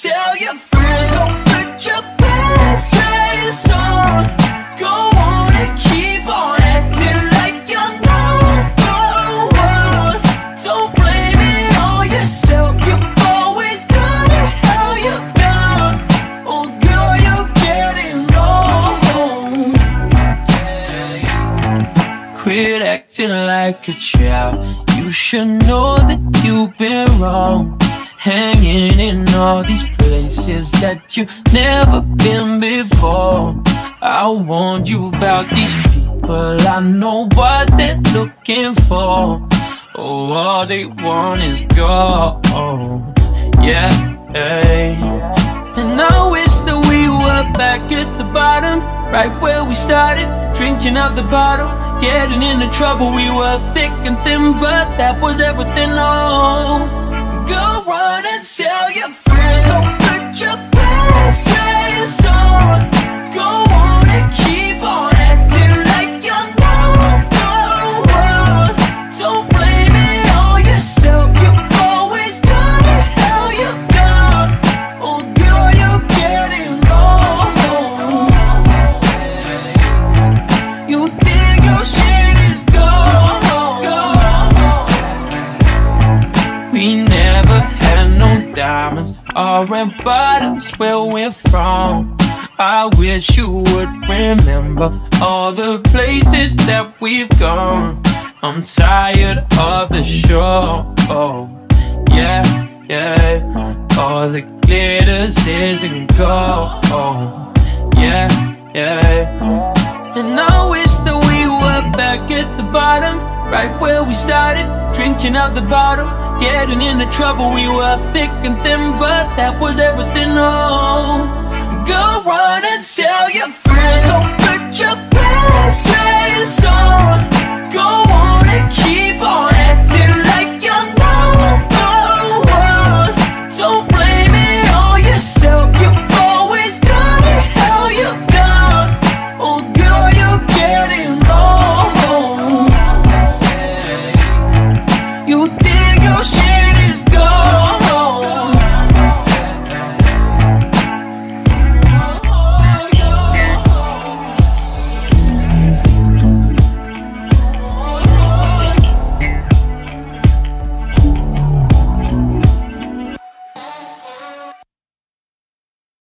tell your friends, go put your best dress on. Go on and keep on acting like you're number one. Don't blame it on yourself, you've always done it how you've done. Oh girl, you're getting old. Yeah. Quit acting like a child. You should know that you've been wrong, hanging in all these places that you've never been before. I warned you about these people, I know what they're looking for. Oh, all they want is gold, yeah. And I wish that we were back at the bottom, right where we started, drinking out the bottle, getting into trouble. We were thick and thin, but that was everything. Oh, go run and tell your friends, go put your best dress on. Go on and keep on. Diamonds are in bottoms where we're from. I wish you would remember all the places that we've gone. I'm tired of the show, yeah, yeah. All the glitters isn't gold, yeah, yeah. And I wish that we were back at the bottom, right where we started, drinking out the bottle, getting into trouble. We were thick and thin, but that was everything. Oh, go run and tell your friends, go put your best dress on.